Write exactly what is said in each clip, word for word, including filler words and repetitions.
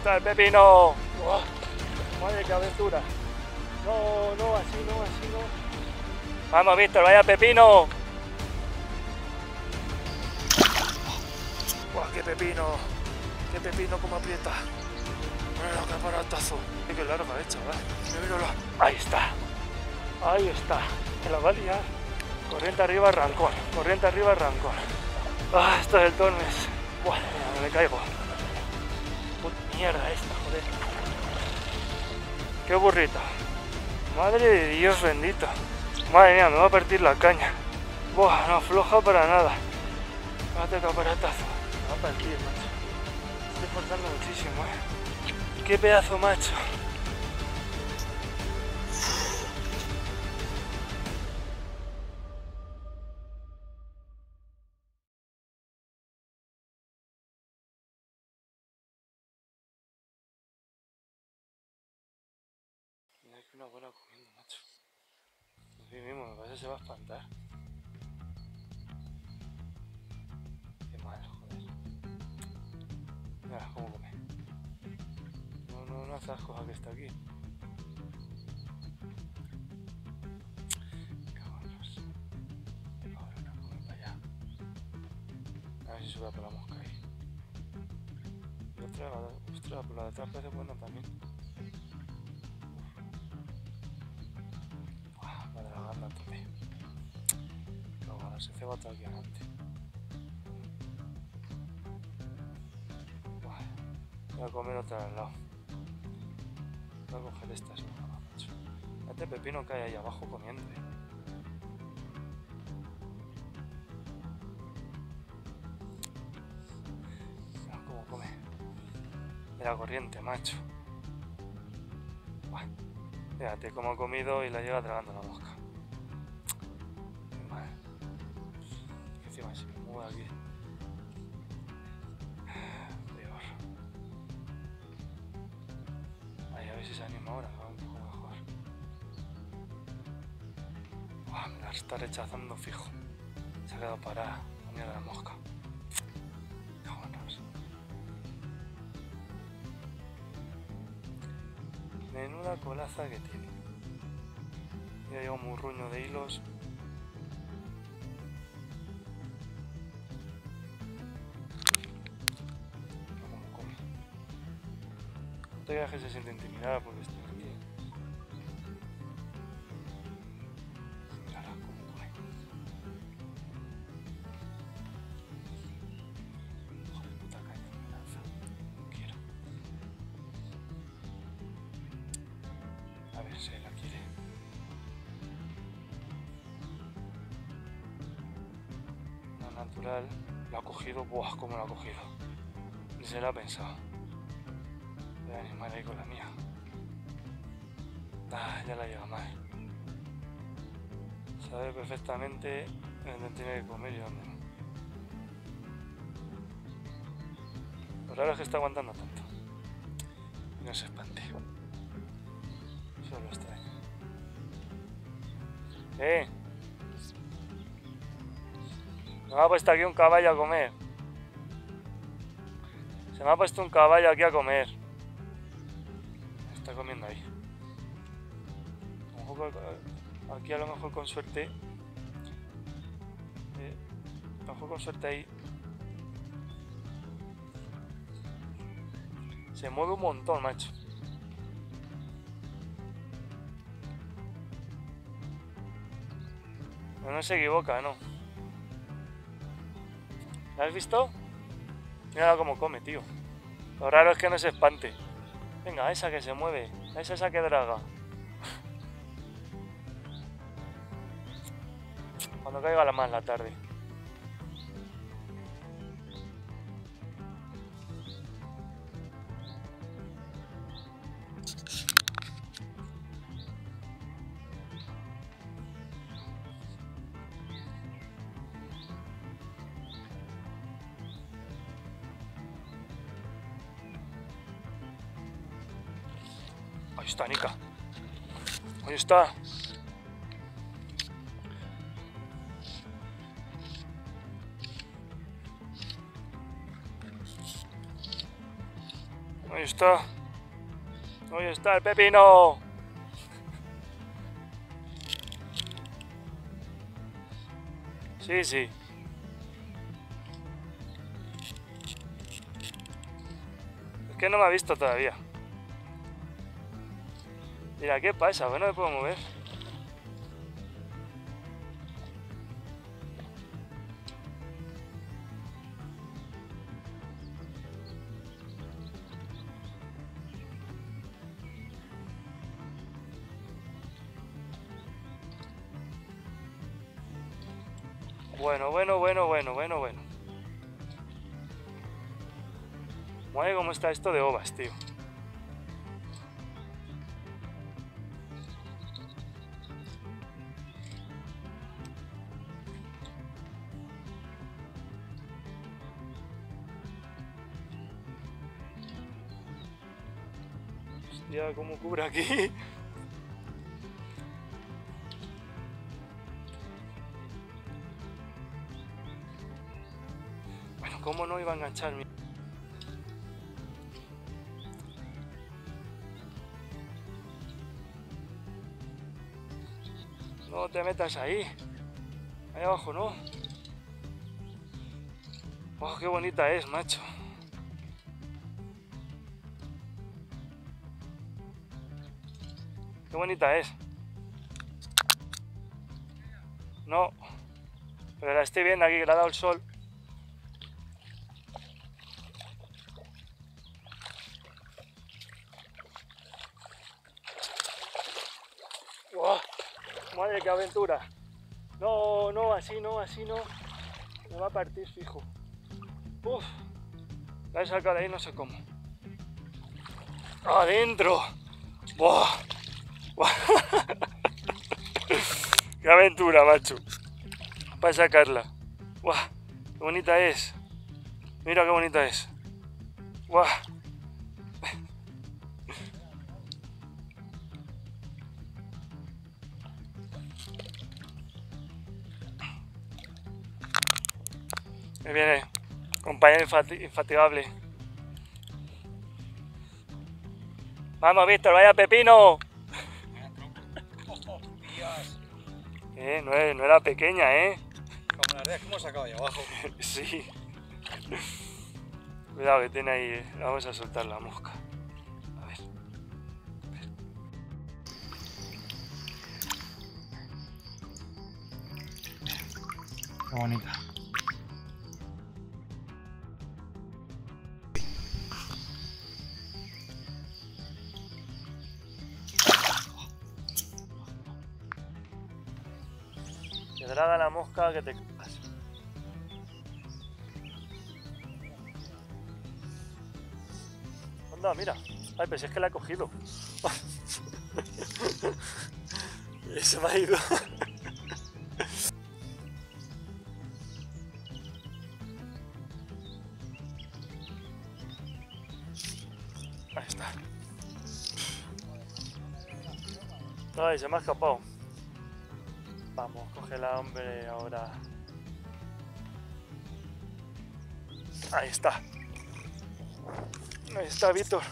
está el pepino. ¡Uah! Madre, qué aventura. No, no, así no, así no. Vamos, Víctor, vaya pepino. ¡Guau, qué pepino! ¡Qué pepino como aprieta! ¡Bueno, qué aparatazo! ¡Qué larga hecha, ¿eh? Míralo. Ahí está. Ahí está. Me la va a liar. Corriente arriba, rancor. Corriente arriba, rancor. ¡Ah, esto del Tormes! ¡Buah, me caigo! ¡Puta mierda esta, joder! ¡Qué burrito! ¡Madre de Dios bendito! ¡Madre mía, me va a partir la caña! ¡Buah, no afloja para nada! ¡Mate, caparatazo! Me va a partir, macho. Estoy forzando muchísimo, eh. ¡Qué pedazo, macho! Mira que una bola cogiendo, macho. Así mismo, me parece que se va a espantar. Mira cómo come. No, no, no hace las cosas que está aquí. Cabronos. Ahora no come para allá. A ver si sube por la mosca ahí. Y otra, ostras, por la de atrás parece buena también. Uah, madre la garla tomé. Cabronos, se ceba todo aquí adelante. Voy a comer otra al lado. Voy a coger estas. Este pepino que hay ahí abajo comiendo. Mira cómo come. Mira corriente, macho. Bueno, fíjate cómo ha comido y la lleva tragando la mosca. Vale. Y encima se me mueve aquí. A ver si se anima ahora, va un poco mejor. Uah, me la está rechazando fijo. Se ha quedado parada, la mierda de la mosca. Vámonos. Menuda colaza que tiene. Ya lleva un murruño de hilos. Este viaje se siente intimidada porque estoy aquí. Mírala cómo come. Hijo de puta caña, me lanza. No quiero. A ver si la quiere. La natural la ha cogido. Buah, cómo la ha cogido. Ni se la ha pensado. Voy a animar ahí con la mía. Ah, ya la lleva mal. Sabe perfectamente dónde tiene que comer y dónde no. Lo raro es que está aguantando tanto. Y no se espante. Solo extraño. ¡Eh! Se me ha puesto aquí un caballo a comer. Se me ha puesto un caballo aquí a comer. Está comiendo ahí. Aquí a lo mejor con suerte. Eh, a lo mejor con suerte ahí. Se mueve un montón, macho. No, no se equivoca, no. ¿La has visto? Mira cómo come, tío. Lo raro es que no se espante. Venga, esa que se mueve, esa esa que draga. Cuando caiga la más la tarde. Ahí está, Nica. Ahí está. Ahí Ahí está. Ahí está el pepino. Sí, sí. Es que no me ha visto todavía. Mira, ¿qué pasa? Bueno, me puedo mover. Bueno, bueno, bueno, bueno, bueno, bueno. Guay, cómo está esto de ovas, tío. Hostia, cómo cubre aquí. ¿Cómo no iba a engancharme? No te metas ahí. Ahí abajo, ¿no? ¡Oh, qué bonita es, macho! ¡Qué bonita es! No. Pero la estoy viendo aquí, que le ha dado el sol. Madre, qué aventura. No, no, así no, así no. Me va a partir fijo. Uf, la he sacado de ahí, no sé cómo. Adentro. Buah. Buah. Qué aventura, macho. Para sacarla. Buah, qué bonita es. Mira qué bonita es. Buah. Me viene, compañero infatigable. Vamos, Víctor, vaya pepino. eh, no, no era pequeña, ¿eh? Como la red, ¿cómo se acaba ahí abajo? Sí. Cuidado que tiene ahí, eh. Vamos a soltar la mosca. A ver. A ver. Qué bonita. Pedrada la mosca que te cagas. Anda, mira. Ay, pues es que la he cogido. Se me ha ido. Ahí está. Ay, se me ha escapado. Vamos, cógela, hombre, ahora. Ahí está. Ahí está, Víctor.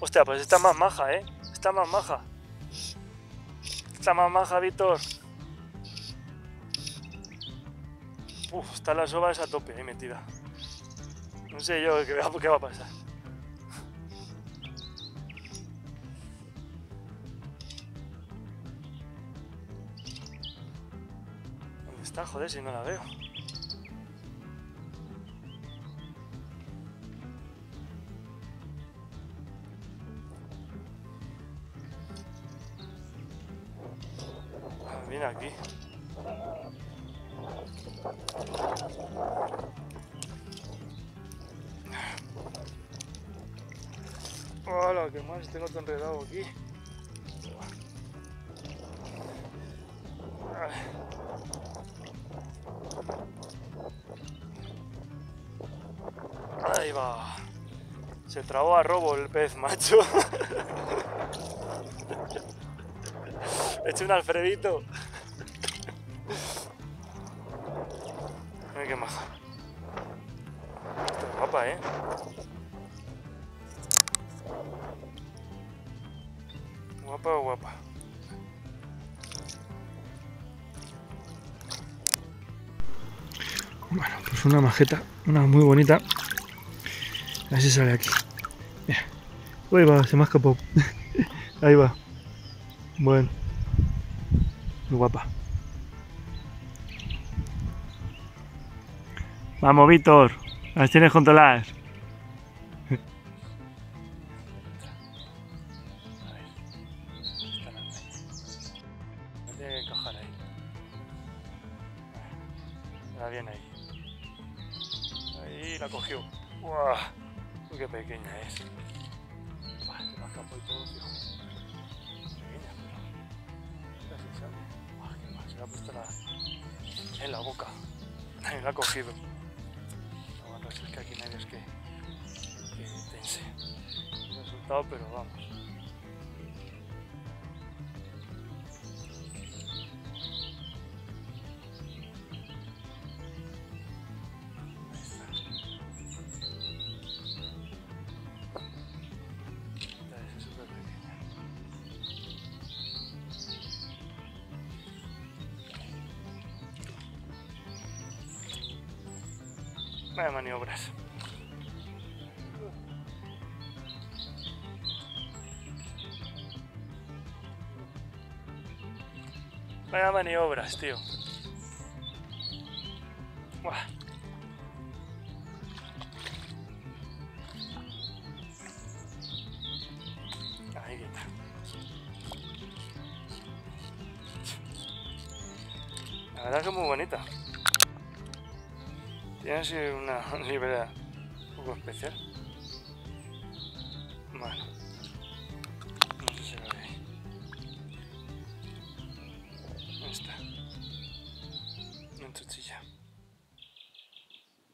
Hostia, pues está más maja, ¿eh? Está más maja. Está más maja, Víctor. Uf, están las ovas a tope ahí metida. No sé yo qué va a pasar. Está, joder, si no la veo. Viene aquí. Hola, qué mal, tengo tan enredado aquí. Ahí va. Se trabó a robo el pez, macho. He hecho un Alfredito. Ay, qué maja. Está guapa, ¿eh? ¿Guapa o guapa? Bueno, pues una majeta, una muy bonita. Así sale aquí. Mira. Uy, va, se me ha escapado. Ahí va. Bueno. Muy guapa. Vamos, Víctor. Las tienes controladas. Está bien ahí. Ahí la cogió. ¡Guau! ¡Qué pequeña es! ¡Bah! Se me escapó y todo, hijo. Pequeña, pero... ¿Qué se sabe? ¡Bah! ¡Qué mal! Se la ha puesto la... en la boca. La ha cogido. No, bueno, es que aquí nadie es que... que tense. No he soltado, pero vamos. Vaya maniobras. Vaya maniobras, tío. Buah. Ahí está. La verdad que es muy bonita. Tiene así una librea un poco especial. Bueno, no sé si lo veis. Ahí está. En chuchilla.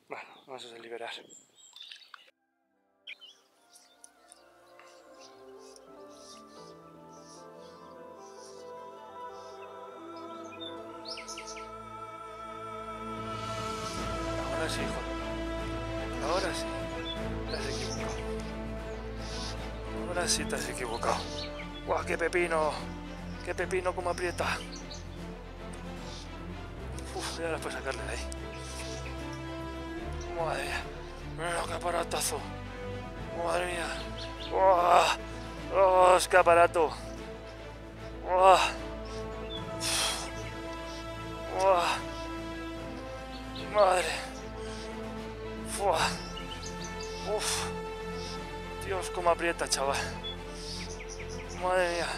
Bueno, vamos a liberar. Sí, hijo. Ahora sí, te has equivocado. Ahora sí te has equivocado. ¡Guau, qué pepino! ¡Qué pepino como aprieta! Uf, ya las puedes sacarle de ahí. Madre mía, mira lo que aparatazo. Madre mía. ¡Guau! ¡Oh, escaparato! ¡Guau! ¡Guau! Madre. Uah. Uf, Dios, cómo aprieta, chaval. Madre mía.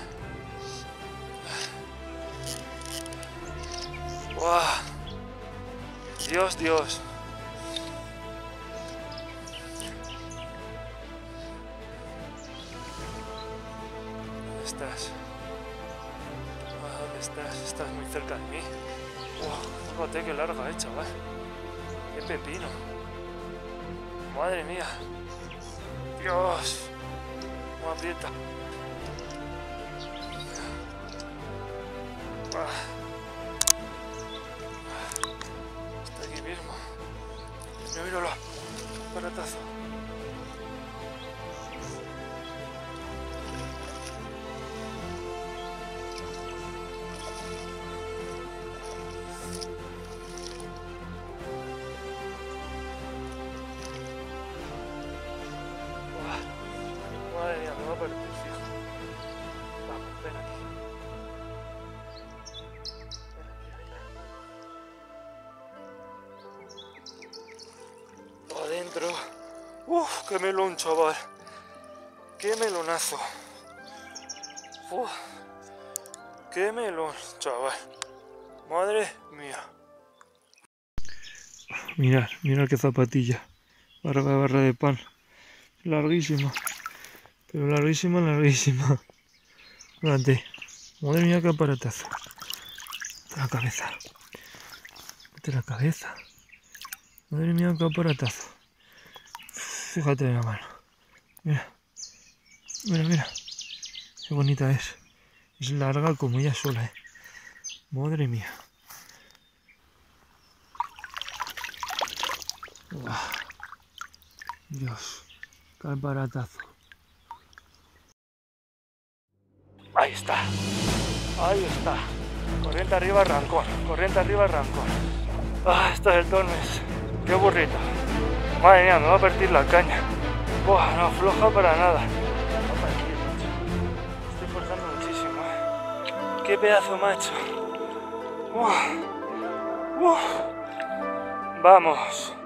Uah. Dios, Dios. ¿Dónde estás? Uah, ¿dónde estás? Estás muy cerca de mí. Uah, fíjate qué larga, eh, chaval. Qué pepino. Madre mía, Dios, cómo aprieta. Está aquí mismo. No, míralo, baratazo. Madre mía, me va a perder, fijo. Vamos, ven aquí. Ven aquí, ven aquí. Adentro. Uf, qué melón, chaval. Qué melonazo. Uf, qué melón, chaval. Madre mía. Mirad, mirad qué zapatilla. Barra de barra de pan. Larguísima. Pero larguísima, larguísima. Durante. Madre mía, qué aparatazo. Mete la cabeza. Mete la cabeza. Madre mía, qué aparatazo. Fíjate en la mano. Mira. Mira, mira. Qué bonita es. Es larga como ella sola, eh. Madre mía. Uah. Dios. Qué aparatazo. Ahí está. Ahí está. Corriente arriba, Rancor. Corriente arriba, Rancor. Ah, esta del Tormes. Qué burrito. Madre mía, me va a partir la caña. Buah, no afloja para nada. Estoy forzando muchísimo. ¿eh? Qué pedazo, macho. Buah. Buah. Vamos.